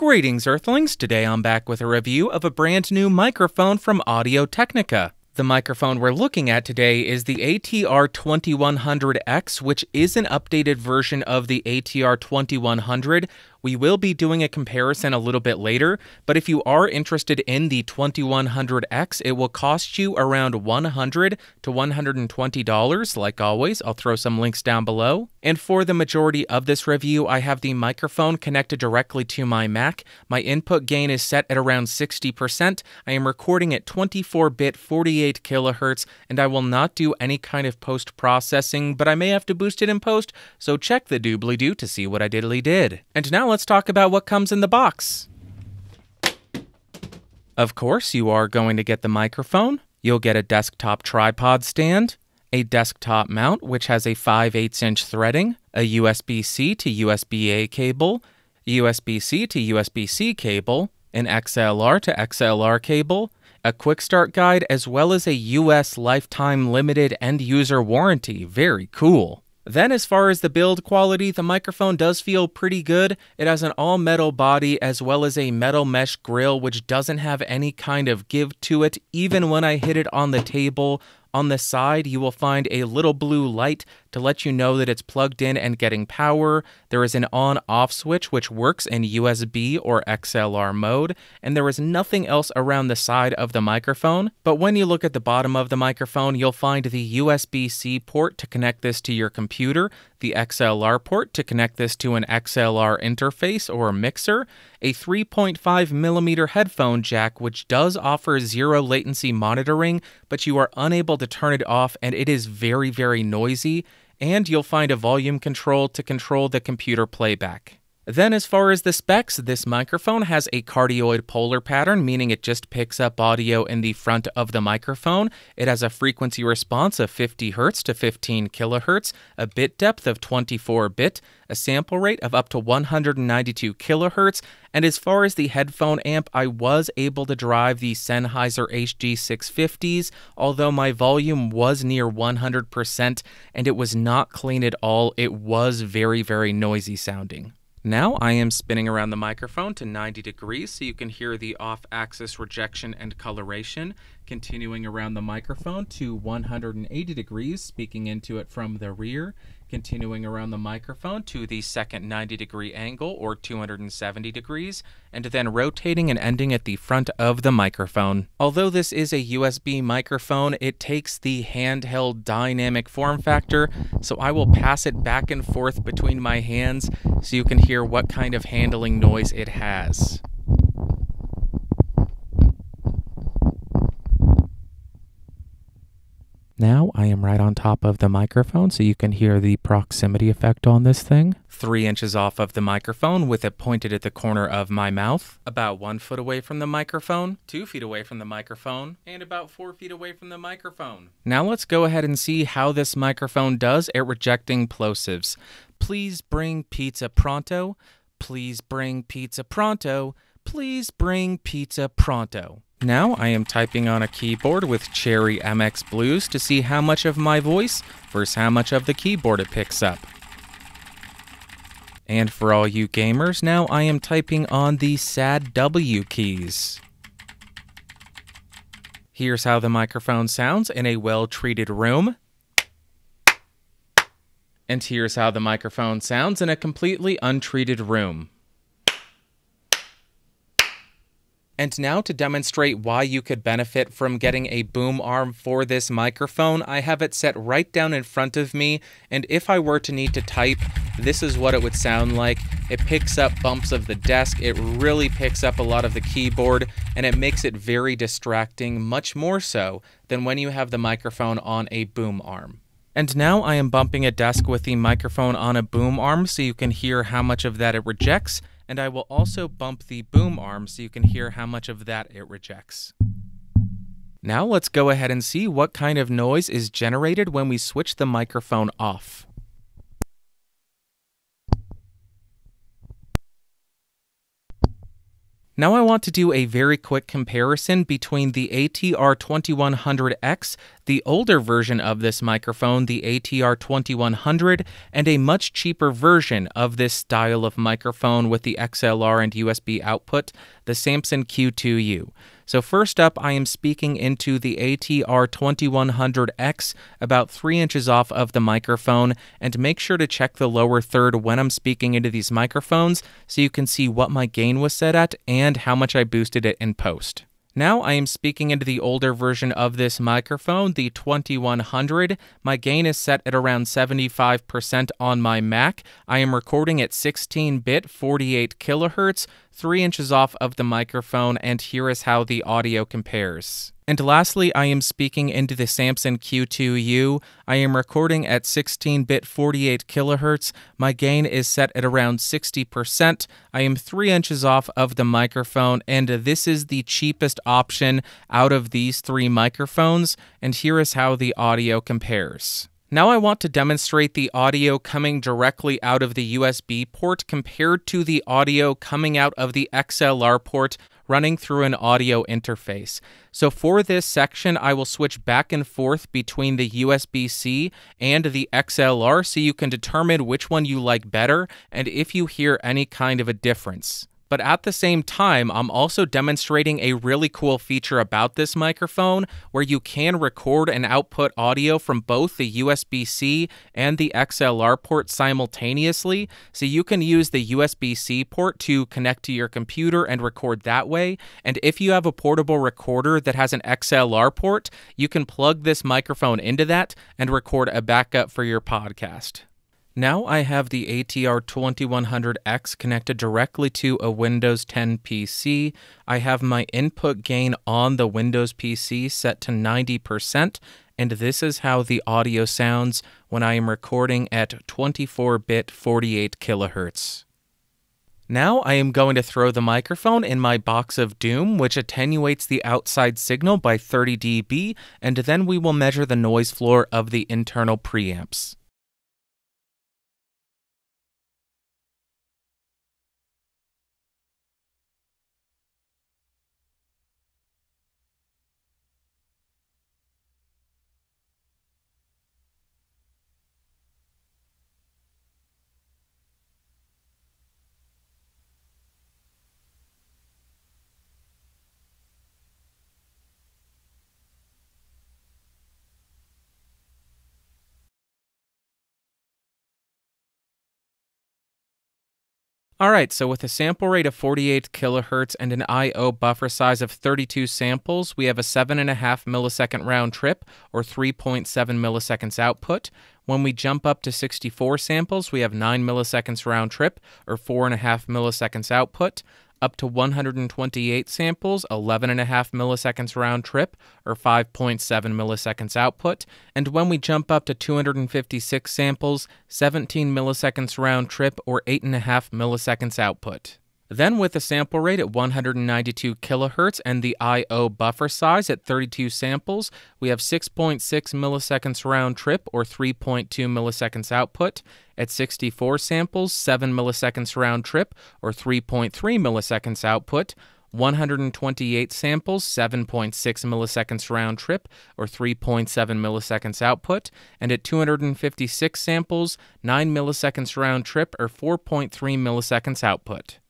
Greetings Earthlings, today I'm back with a review of a brand new microphone from Audio-Technica. The microphone we're looking at today is the ATR2100x, which is an updated version of the ATR2100. We will be doing a comparison a little bit later, but if you are interested in the 2100X, it will cost you around $100 to $120. Like always, I'll throw some links down below. And for the majority of this review, I have the microphone connected directly to my Mac. My input gain is set at around 60%. I am recording at 24-bit 48 kilohertz, and I will not do any kind of post-processing, but I may have to boost it in post, so check the doobly-doo to see what I diddly did. And now let's talk about what comes in the box. Of course, you are going to get the microphone. You'll get a desktop tripod stand, a desktop mount which has a 5/8" threading, a USB-C to USB-A cable, USB-C to USB-C cable, an XLR to XLR cable, a quick start guide, as well as a US lifetime limited end user warranty. Very cool. Then as far as the build quality, the microphone does feel pretty good. It has an all-metal body as well as a metal mesh grill which doesn't have any kind of give to it even when I hit it on the table. On the side, you will find a little blue light to let you know that it's plugged in and getting power. There is an on-off switch which works in USB or XLR mode, and there is nothing else around the side of the microphone. But when you look at the bottom of the microphone, you'll find the USB-C port to connect this to your computer, the XLR port to connect this to an XLR interface or mixer, a 3.5mm headphone jack which does offer zero latency monitoring, but you are unable to turn it off and it is very, very noisy, and you'll find a volume control to control the computer playback. Then as far as the specs, this microphone has a cardioid polar pattern, meaning it just picks up audio in the front of the microphone. It has a frequency response of 50 Hz to 15 kHz, a bit depth of 24-bit, a sample rate of up to 192 kHz, and as far as the headphone amp, I was able to drive the Sennheiser HD 650s, although my volume was near 100% and it was not clean at all. It was very, very noisy sounding. Now I am spinning around the microphone to 90 degrees so you can hear the off-axis rejection and coloration, continuing around the microphone to 180 degrees, speaking into it from the rear, continuing around the microphone to the second 90-degree angle or 270 degrees, and then rotating and ending at the front of the microphone. Although this is a USB microphone, it takes the handheld dynamic form factor, so I will pass it back and forth between my hands so you can hear what kind of handling noise it has. Now I am right on top of the microphone so you can hear the proximity effect on this thing. 3 inches off of the microphone with it pointed at the corner of my mouth. About 1 foot away from the microphone, 2 feet away from the microphone, and about 4 feet away from the microphone. Now let's go ahead and see how this microphone does at rejecting plosives. Please bring pizza pronto. Please bring pizza pronto. Please bring pizza pronto. Now I am typing on a keyboard with Cherry MX Blues to see how much of my voice versus how much of the keyboard it picks up. And for all you gamers, now I am typing on the sad W keys. Here's how the microphone sounds in a well-treated room. And here's how the microphone sounds in a completely untreated room. And now to demonstrate why you could benefit from getting a boom arm for this microphone, I have it set right down in front of me, and if I were to need to type, this is what it would sound like. It picks up bumps of the desk, it really picks up a lot of the keyboard, and it makes it very distracting, much more so than when you have the microphone on a boom arm. And now I am bumping a desk with the microphone on a boom arm so you can hear how much of that it rejects, and I will also bump the boom arm so you can hear how much of that it rejects. Now let's go ahead and see what kind of noise is generated when we switch the microphone off. Now I want to do a very quick comparison between the ATR2100X, the older version of this microphone, the ATR2100, and a much cheaper version of this style of microphone with the XLR and USB output, the Samson Q2U. So first up, I am speaking into the ATR2100X, about 3 inches off of the microphone, and make sure to check the lower third when I'm speaking into these microphones so you can see what my gain was set at and how much I boosted it in post. Now I am speaking into the older version of this microphone, the 2100. My gain is set at around 75% on my Mac. I am recording at 16-bit, 48 kilohertz, 3 inches off of the microphone, and here is how the audio compares. And lastly, I am speaking into the Samson Q2U. I am recording at 16-bit 48 kilohertz. My gain is set at around 60%. I am 3 inches off of the microphone, and this is the cheapest option out of these three microphones, and here is how the audio compares. Now I want to demonstrate the audio coming directly out of the USB port compared to the audio coming out of the XLR port running through an audio interface. So for this section, I will switch back and forth between the USB-C and the XLR so you can determine which one you like better and if you hear any kind of a difference. But at the same time, I'm also demonstrating a really cool feature about this microphone where you can record and output audio from both the USB-C and the XLR port simultaneously. So you can use the USB-C port to connect to your computer and record that way. And if you have a portable recorder that has an XLR port, you can plug this microphone into that and record a backup for your podcast. Now I have the ATR2100X connected directly to a Windows 10 PC. I have my input gain on the Windows PC set to 90%, and this is how the audio sounds when I am recording at 24-bit 48 kilohertz. Now I am going to throw the microphone in my box of doom, which attenuates the outside signal by 30 dB, and then we will measure the noise floor of the internal preamps. Alright, so with a sample rate of 48 kilohertz and an I/O buffer size of 32 samples, we have a 7.5 millisecond round trip, or 3.7 milliseconds output. When we jump up to 64 samples, we have 9 milliseconds round trip, or 4.5 milliseconds output. Up to 128 samples, 11.5 milliseconds round trip, or 5.7 milliseconds output. And when we jump up to 256 samples, 17 milliseconds round trip, or 8.5 milliseconds output. Then with a sample rate at 192 kilohertz and the I/O buffer size at 32 samples, we have 6.6 milliseconds round trip, or 3.2 milliseconds output. At 64 samples, 7 milliseconds round trip, or 3.3 milliseconds output. 128 samples, 7.6 milliseconds round trip, or 3.7 milliseconds output, and at 256 samples, 9 milliseconds round trip, or 4.3 milliseconds output.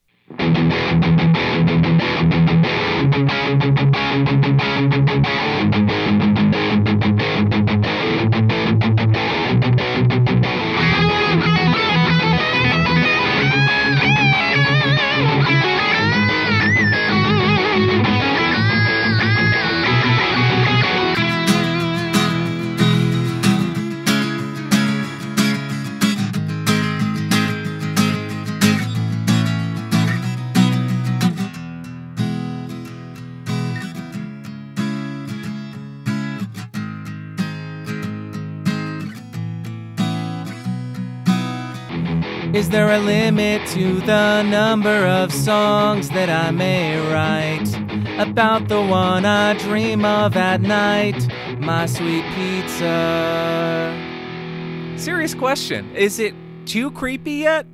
Is there a limit to the number of songs that I may write? About the one I dream of at night, my sweet pizza. Serious question, is it too creepy yet?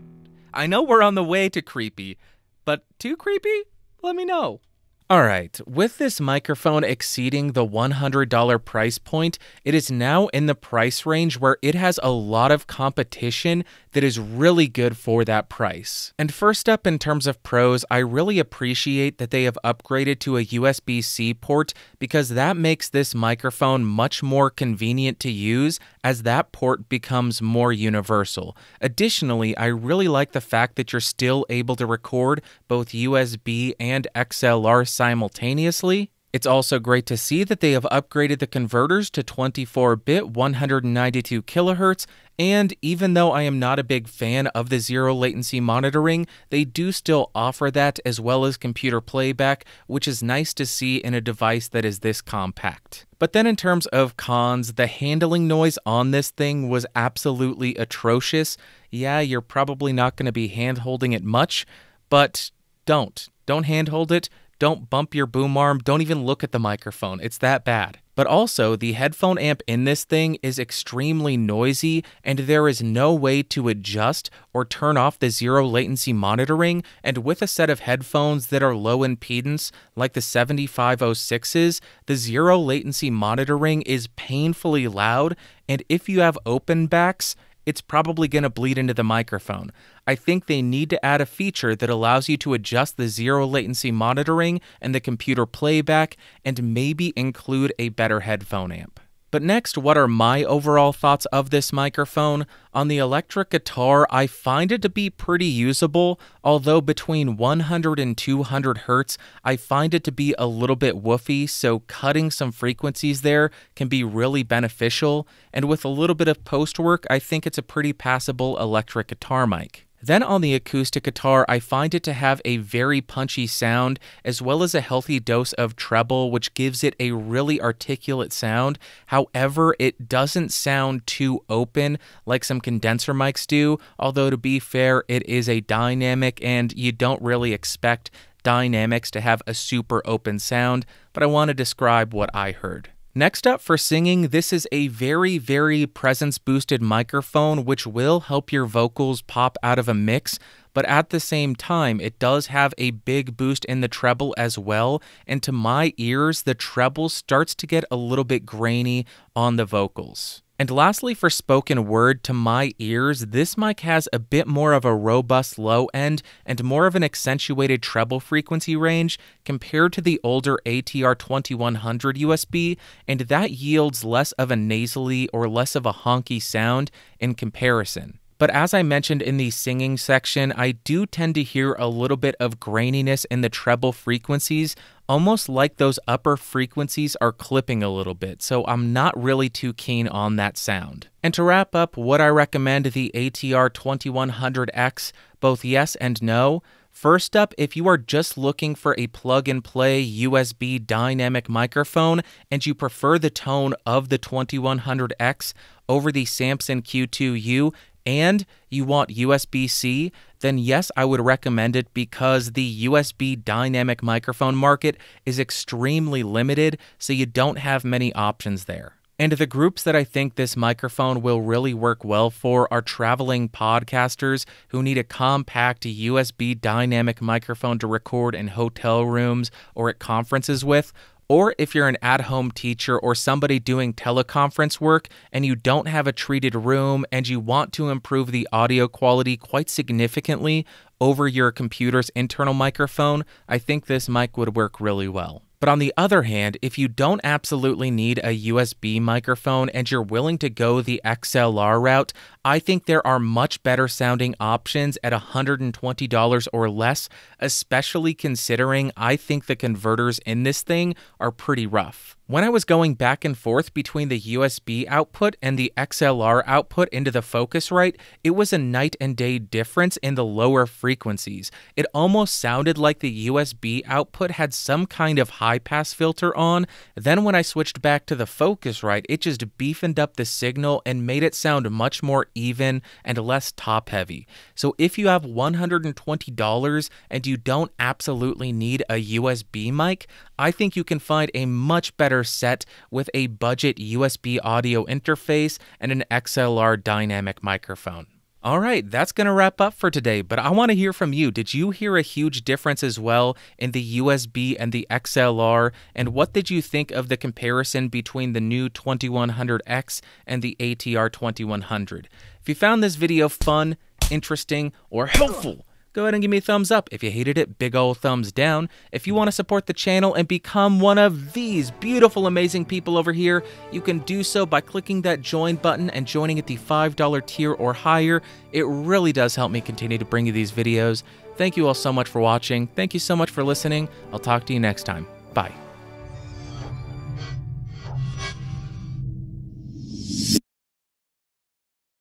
I know we're on the way to creepy, but too creepy? let me know. Alright, with this microphone exceeding the $100 price point, it is now in the price range where it has a lot of competition that is really good for that price. And first up in terms of pros, I really appreciate that they have upgraded to a USB-C port because that makes this microphone much more convenient to use as that port becomes more universal. Additionally, I really like the fact that you're still able to record both USB and XLR simultaneously. It's also great to see that they have upgraded the converters to 24-bit 192 kilohertz, and even though I am not a big fan of the zero latency monitoring, they do still offer that as well as computer playback, which is nice to see in a device that is this compact. But then in terms of cons, the handling noise on this thing was absolutely atrocious. Yeah, you're probably not going to be hand-holding it much, but don't hand-hold it. Don't bump your boom arm, don't even look at the microphone, it's that bad. But also, the headphone amp in this thing is extremely noisy, and there is no way to adjust or turn off the zero latency monitoring, and with a set of headphones that are low impedance, like the 7506s, the zero latency monitoring is painfully loud, and if you have open backs, it's probably going to bleed into the microphone. I think they need to add a feature that allows you to adjust the zero latency monitoring and the computer playback and maybe include a better headphone amp. But next, what are my overall thoughts of this microphone? On the electric guitar, I find it to be pretty usable, although between 100 and 200 Hz, I find it to be a little bit woofy, so cutting some frequencies there can be really beneficial, and with a little bit of post work, I think it's a pretty passable electric guitar mic. Then on the acoustic guitar, I find it to have a very punchy sound, as well as a healthy dose of treble, which gives it a really articulate sound. However, it doesn't sound too open like some condenser mics do, although to be fair, it is a dynamic and you don't really expect dynamics to have a super open sound, but I want to describe what I heard. Next up for singing, this is a very, very presence-boosted microphone which will help your vocals pop out of a mix, but at the same time, it does have a big boost in the treble as well, and to my ears, the treble starts to get a little bit grainy on the vocals. And lastly, for spoken word, to my ears, this mic has a bit more of a robust low end and more of an accentuated treble frequency range compared to the older ATR2100 USB, and that yields less of a nasally or less of a honky sound in comparison. But as I mentioned in the singing section, I do tend to hear a little bit of graininess in the treble frequencies, almost like those upper frequencies are clipping a little bit, so I'm not really too keen on that sound. And to wrap up, would I recommend the ATR2100X? Both yes and no. First up, if you are just looking for a plug-and-play USB dynamic microphone and you prefer the tone of the 2100X over the Samson Q2U, and you want USB-C, then yes, I would recommend it because the USB dynamic microphone market is extremely limited, so you don't have many options there. And the groups that I think this microphone will really work well for are traveling podcasters who need a compact USB dynamic microphone to record in hotel rooms or at conferences with, or if you're an at-home teacher or somebody doing teleconference work and you don't have a treated room and you want to improve the audio quality quite significantly over your computer's internal microphone, I think this mic would work really well. But on the other hand, if you don't absolutely need a USB microphone and you're willing to go the XLR route, I think there are much better sounding options at $120 or less, especially considering I think the converters in this thing are pretty rough. When I was going back and forth between the USB output and the XLR output into the Focusrite, it was a night and day difference in the lower frequencies. It almost sounded like the USB output had some kind of high pass filter on. Then when I switched back to the Focusrite, it just beefed up the signal and made it sound much more even and less top heavy. So if you have $120 and you don't absolutely need a USB mic, I think you can find a much better set with a budget USB audio interface and an XLR dynamic microphone. All right, that's going to wrap up for today, but I want to hear from you. Did you hear a huge difference as well in the USB and the XLR? And what did you think of the comparison between the new 2100X and the ATR2100? If you found this video fun, interesting, or helpful, go ahead and give me a thumbs up. If you hated it, big ol' thumbs down. If you want to support the channel and become one of these beautiful, amazing people over here, you can do so by clicking that join button and joining at the $5 tier or higher. It really does help me continue to bring you these videos. Thank you all so much for watching. Thank you so much for listening. I'll talk to you next time. Bye.